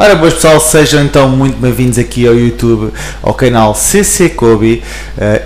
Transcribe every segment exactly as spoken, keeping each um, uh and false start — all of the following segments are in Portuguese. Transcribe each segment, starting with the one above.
Ora, boas pessoal, sejam então muito bem-vindos aqui ao YouTube, ao canal C C Kobe.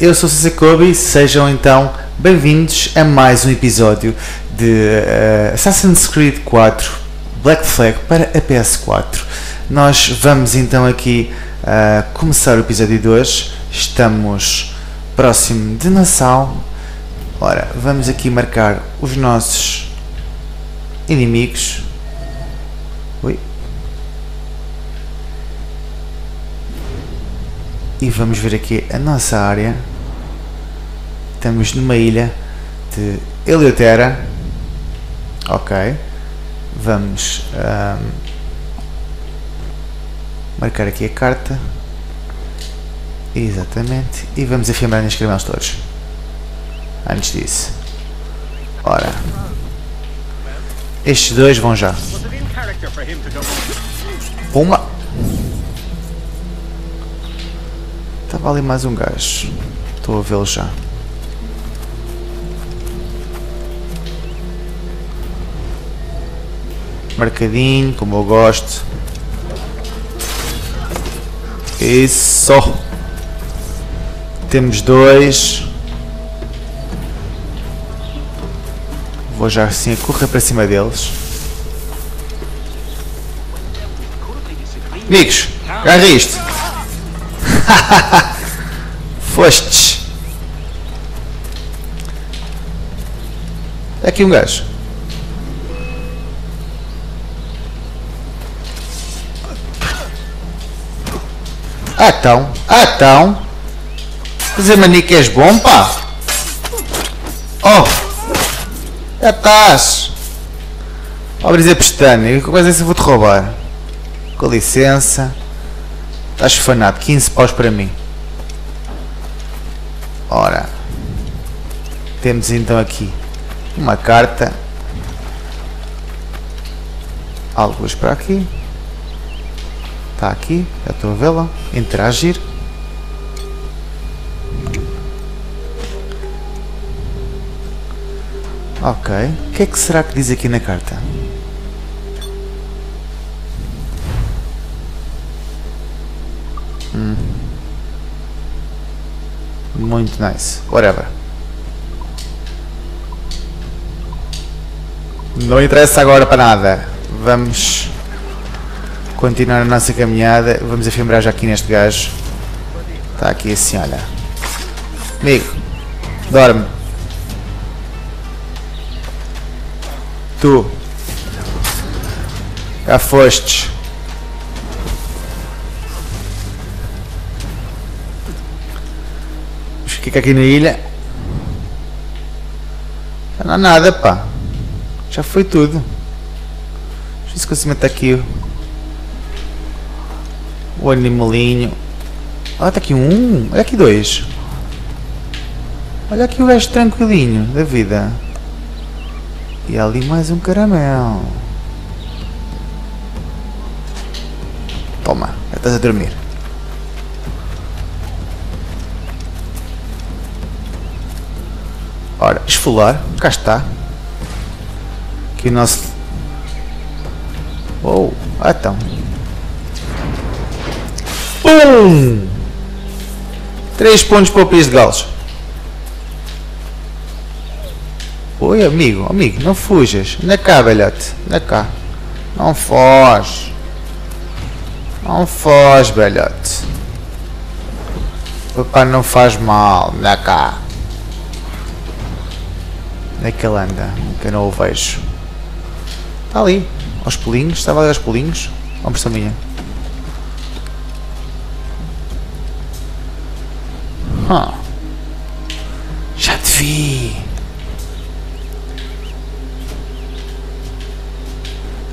Eu sou C C Kobe, sejam então bem-vindos a mais um episódio de Assassin's Creed quatro Black Flag para a P S quatro. Nós vamos então aqui começar o episódio de hoje, estamos próximo de Nassau. Ora, vamos aqui marcar os nossos inimigos. Ui. E vamos ver aqui a nossa área. Estamos numa ilha de Eleutera. Ok. Vamos um, marcar aqui a carta. Exatamente. E vamos afirmar nos caramelos todos. Antes disso. Ora. Estes dois vão já. Pumba! Estava ali mais um gajo. Estou a vê-lo já. Marcadinho, como eu gosto. Isso! Temos dois. Vou já assim a correr para cima deles. Amigos, agarra isto! Fostes. É aqui um gajo. Ah, então. Ah, então. Fazer mani que és bom, pá. Oh. Já estás. Obras a pestana. Como é que eu vou te roubar? Com licença. Estás fanado, quinze paus para mim. Ora, temos então aqui uma carta. Alguns para aqui. Está aqui, já estou a vê-la. Interagir. Ok, o que é que será que diz aqui na carta? Hum. Muito nice. Whatever. Não interessa agora para nada. Vamos continuar a nossa caminhada. Vamos afirmar já aqui neste gajo. Está aqui assim, olha. Amigo, dorme. Tu. Já fostes. Fica aqui na ilha. Não há nada, pá. Já foi tudo. Deixa eu ver se consigo meter aqui o olho de molinho. Olha, está aqui um. Olha aqui dois. Olha aqui o resto tranquilinho da vida. E ali mais um caramelo. Toma, já estás a dormir. Ora, esfolar, cá está. Aqui o nosso. Oh, ah então. Pum! três pontos para o país de galos. Oi, amigo, amigo, não fujas. Anda cá, velhote. Anda cá. Não foge. Não foge, velhote. Papai não faz mal. Anda cá. Onde é que ele anda? Que eu não o vejo. Está ali. Aos pulinhos. Estava ali aos pulinhos. Uma pressão minha. Huh. Já te vi.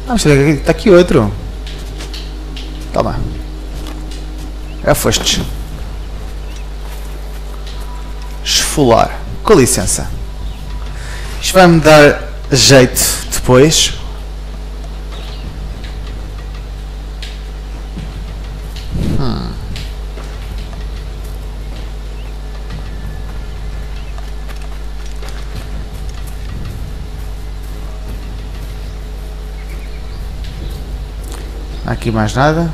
Ah, mas está aqui outro. Toma. Já foste. Esfolar. Com licença. Isto vai-me dar jeito depois. Hum. Aqui mais nada.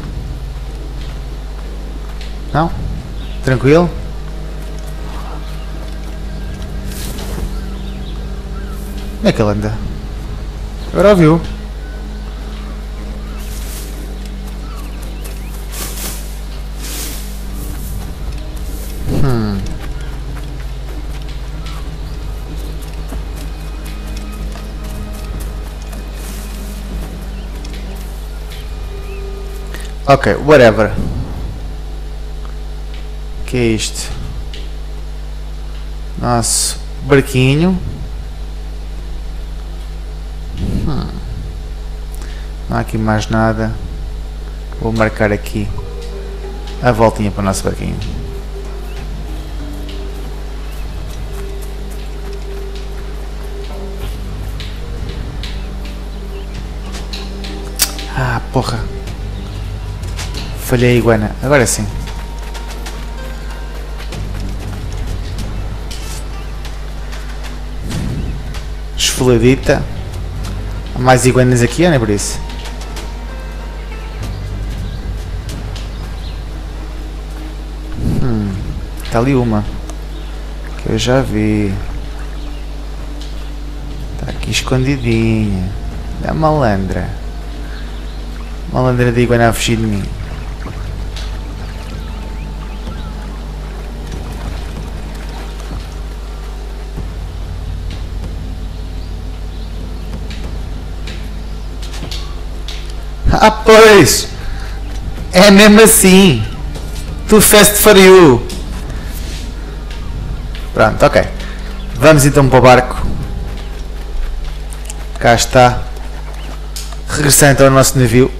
Não? Tranquilo? Onde é que ele anda? Agora ouviu. Hum. Ok, whatever. Que é isto? Nosso barquinho. Hum. Não há aqui mais nada. Vou marcar aqui a voltinha para o nosso barquinho. Ah, porra. Falhei a iguana. Agora sim. Esfoladita. Há mais iguanas aqui, não é por isso? Hum, está ali uma. Que eu já vi. Está aqui escondidinha. Da malandra. Malandra de iguana a fugir de mim. Ah, pois! É mesmo assim! Too fast for you! Pronto, ok. Vamos então para o barco. Cá está. Regressando então ao nosso navio.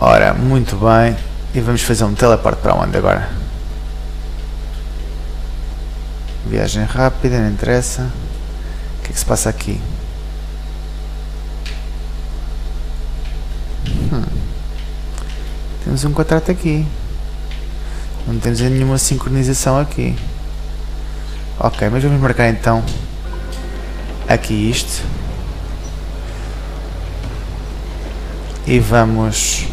Ora, muito bem. E vamos fazer um teleporte para onde agora? Viagem rápida, não interessa. O que é que se passa aqui? Temos um contrato aqui. Não temos nenhuma sincronização aqui. Ok, mas vamos marcar então aqui isto. E vamos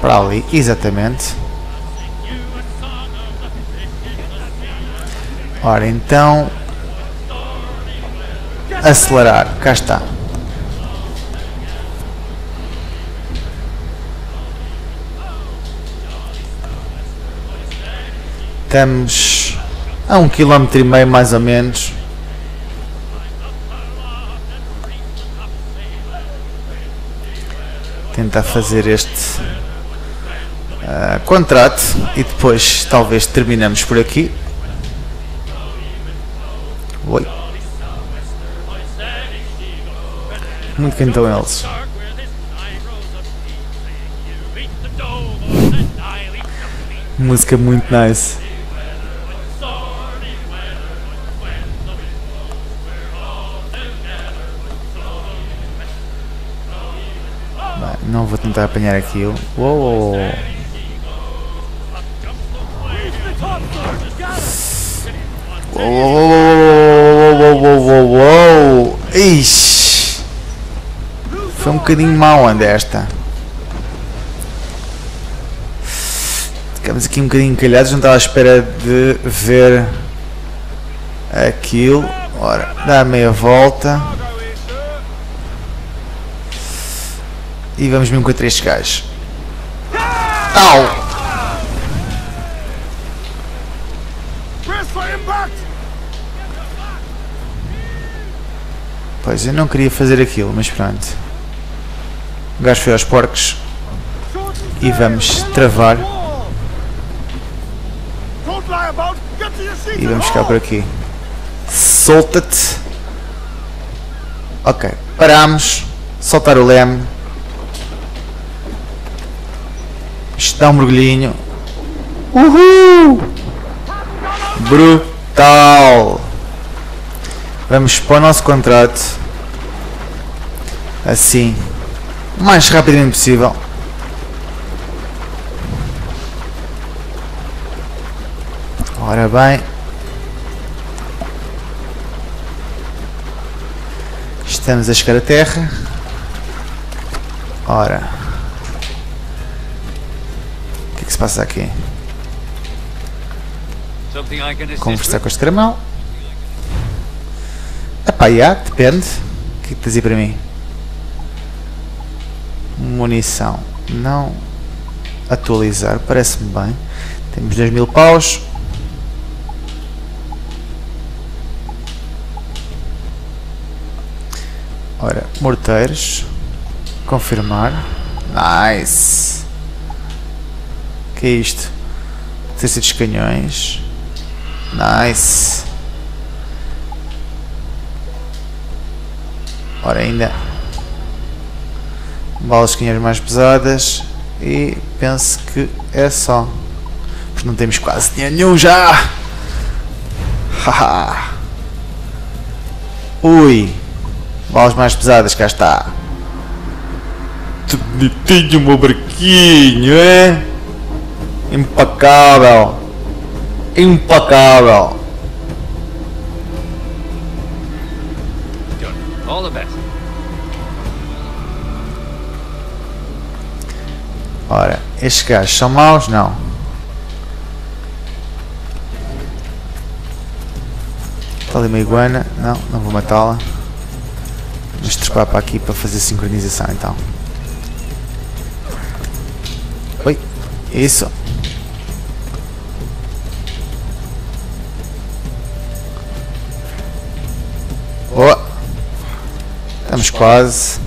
para ali, exatamente. Ora então, acelerar, cá está. Estamos a um quilómetro e meio mais ou menos. Tentar fazer este uh, contrato e depois talvez terminamos por aqui. Oi. Muito bem, então eles. Música muito nice. Não vou tentar apanhar aquilo. Uou! Uou! Ixi! Foi um bocadinho mau onde esta. Ficamos aqui um bocadinho encalhados, não estava à espera de ver aquilo. Ora, dá a meia volta. E vamos mesmo com três gajos. Au! Pois, eu não queria fazer aquilo, mas pronto. O gajo foi aos porcos. E vamos travar. E vamos ficar por aqui. Solta-te. Ok, paramos. Soltar o leme. Dá um mergulhinho. Uhul! Brutal! Vamos para o nosso contrato. Assim. O mais rapidamente possível. Ora bem. Estamos a chegar à terra. Ora. O que é que se passa aqui? Conversar com este caramelo. Epá, já, depende. O que é que tens aí para mim? Munição. Não. Atualizar. Parece-me bem. Temos dois mil paus. Ora, morteiros. Confirmar. Nice. O que é isto? trinta e seis canhões. Nice. Ora, ainda balas de canhões mais pesadas. E penso que é só. Porque não temos quase nenhum já. Haha. Ui. Balas mais pesadas, cá está. Que bonitinho, meu barquinho, é? Impacável. Impacável. Ora, estes gajos são maus? Não. Está ali uma iguana? Não, não vou matá-la. Vamos trepar para aqui para fazer sincronização então. Oi, isso. Oh. Estamos quase.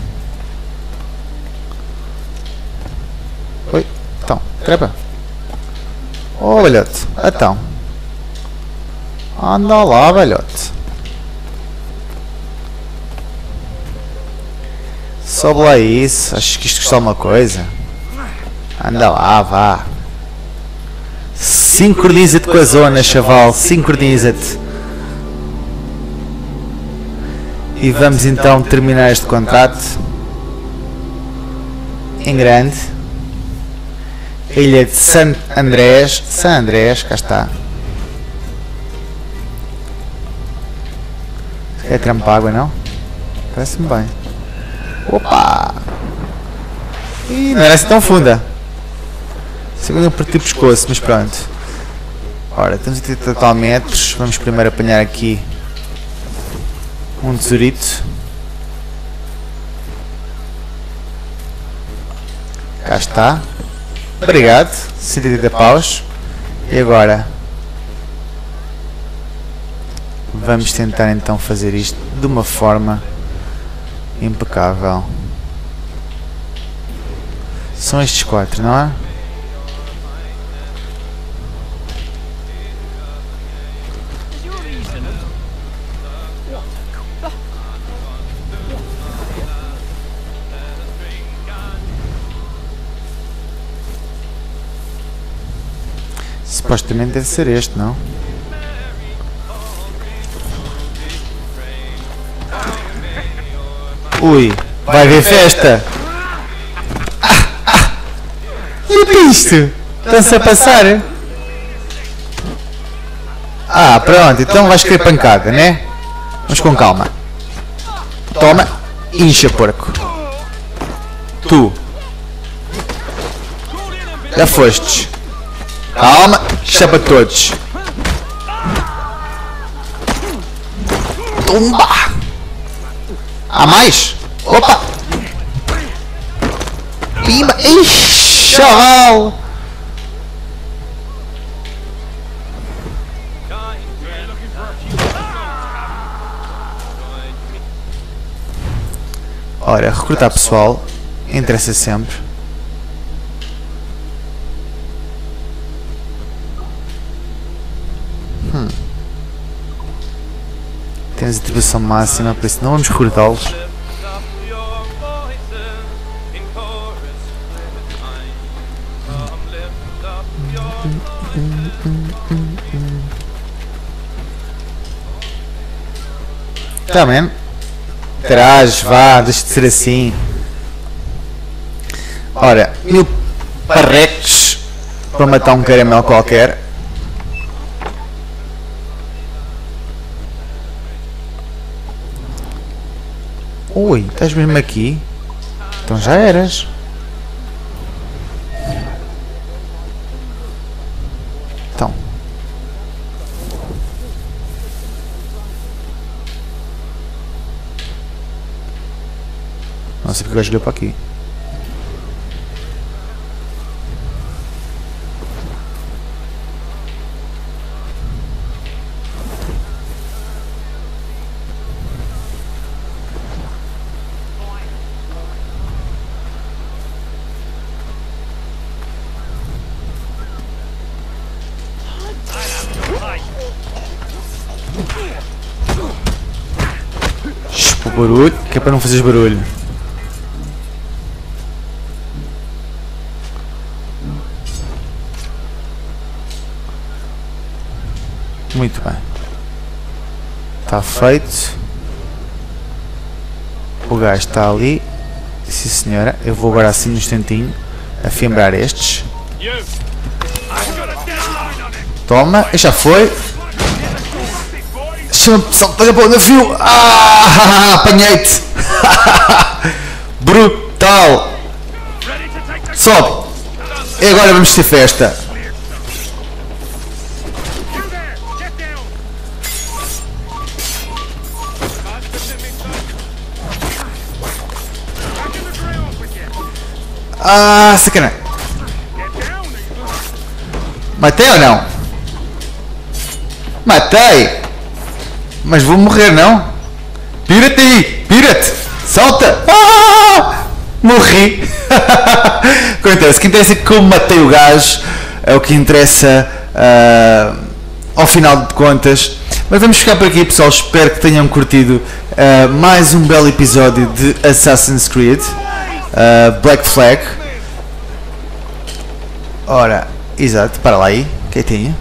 Oi, então, trepa. Oh, velhote, então. Anda lá, velhote. Sobe lá isso, acho que isto custa alguma coisa. Anda lá, vá. Sincroniza-te com a zona, chaval, sincroniza-te. E vamos então terminar este contrato. Em grande. Ilha de San Andrés, San Andrés, cá está. É trampágua, não? Parece-me bem. Opa! Ih, não era assim tão funda. Segundo eu parti o pescoço, mas pronto. Ora, estamos a trinta tal metros. Vamos primeiro apanhar aqui um tesourito. Cá está. Obrigado. cento e oitenta paus. E agora? Vamos tentar então fazer isto de uma forma impecável. São estes quatro, não é? Supostamente deve ser este, não? Ui, vai haver festa! Ah, ah. E isto? Estão-se a passar? Ah, pronto, então vais querer pancada, né? Mas com calma. Toma, incha, porco. Tu. Já fostes. Calma, isto é para todos. Tumba! Há mais? Opa! Pimba! Ixi! Chaval! Ora, recrutar pessoal interessa sempre. Hum. Temos atribuição máxima, por isso não vamos recordá-los. Tá mesmo? Traz, vá, deixa de ser assim. Ora, mil parreques para matar um caramelo qualquer. Ui, estás mesmo aqui? Então já eras. Então. Não sei porque o gajo olhou para aqui. Barulho, que é para não fazeres barulho. Muito bem. Está feito. O gajo está ali. Sim senhora, eu vou agora assim no instantinho afiembrar estes. Toma, já foi. Pessoal, olha para o navio! Ah, apanhei-te! Brutal! Sobe! E agora vamos ter festa! Ah, sacana! Matei ou não? Matei! Mas vou morrer, não? Pira-te aí! Pira-te! Salta! Ah! Morri! Acontece. O que interessa é como matei o gajo. É o que interessa uh, ao final de contas. Mas vamos ficar por aqui, pessoal. Espero que tenham curtido uh, mais um belo episódio de Assassin's Creed uh, Black Flag. Ora, exato. Para lá aí. Quem tinha?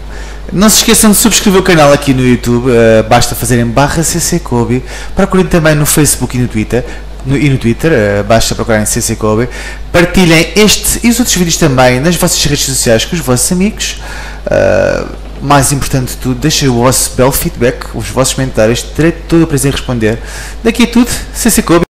Não se esqueçam de subscrever o canal aqui no YouTube, uh, basta fazerem barra C C Kobe, procurem também no Facebook e no Twitter, no, e no Twitter uh, basta procurarem C C Kobe, partilhem este e os outros vídeos também nas vossas redes sociais com os vossos amigos, uh, mais importante de tudo, deixem o vosso belo feedback, os vossos comentários, terei todo o prazer em responder. Daqui é tudo, C C Kobe.